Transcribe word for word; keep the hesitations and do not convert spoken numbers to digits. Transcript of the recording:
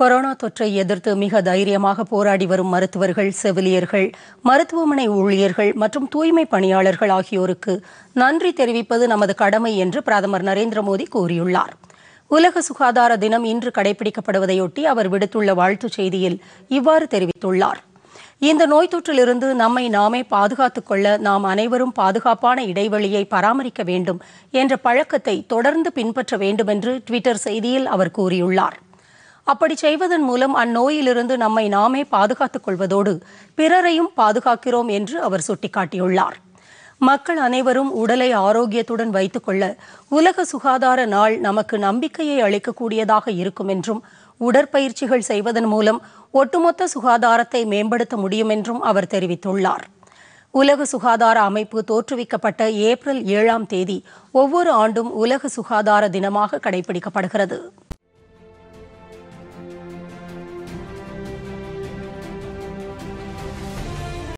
Corona தொற்றை எதிர்த்து மிக தைரியமாக போராடி வரும் மருத்துவர்கள், செவிலியர்கள், மருத்துவமனை ஊழியர்கள் மற்றும் தூய்மை பணியாளர்கள் ஆகியோருக்கு நன்றி தெரிவிப்பது நமது கடமை என்று பிரதமர் நரேந்திர மோடி கூறியுள்ளார். உலக சுகாதார தினம் இன்று கடைபிடிக்கப்படுவதையொட்டி அவர் விடுத்துள்ள வாழ்த்துச் செய்தியில் இவ்வாறு தெரிவித்துள்ளார். இந்த நோய் தொற்றிலிருந்து நம்மை நாமே பாதுகாத்துக் கொள்ள நாம் அனைவரும் பாதுகாப்பான இடைவெளியை பராமரிக்க வேண்டும் என்ற பழக்கத்தை தொடர்ந்து பின்பற்ற வேண்டும் என்று ட்விட்டர் செய்தியில் அவர் கூறியுள்ளார். அப்படி செய்வதன் மூலம் அந்நோயிலிருந்து நம்மை நாமே பாதுகாத்துக் கொள்வதோடு பிறரையும் பாதுகாக்கிறோம் என்று அவர் சுட்டிக்காட்டியுள்ளார். மக்கள் அனைவரும் உடலை ஆரோக்கியத்துடன் வைத்துக் கொள்ள உலக சுகாதார நாள் நமக்கு நம்பிக்கையை அளிக்கக்கூடியதாக இருக்கும் என்றும் உடற்பயிற்சிகள் செய்வதன் மூலம் ஒட்டுமொத்த சுகாதாரத்தை மேம்படுத்த முடியும் என்றும் அவர் தெரிவித்துள்ளார். உலக சுகாதார அமைப்பு தோற்றுவிக்கப்பட்ட ஏப்ரல் ஏழாம் தேதி ஒவ்வொரு ஆண்டும் உலக சுகாதார தினமாக கடைபிடிக்கப்படுகிறது.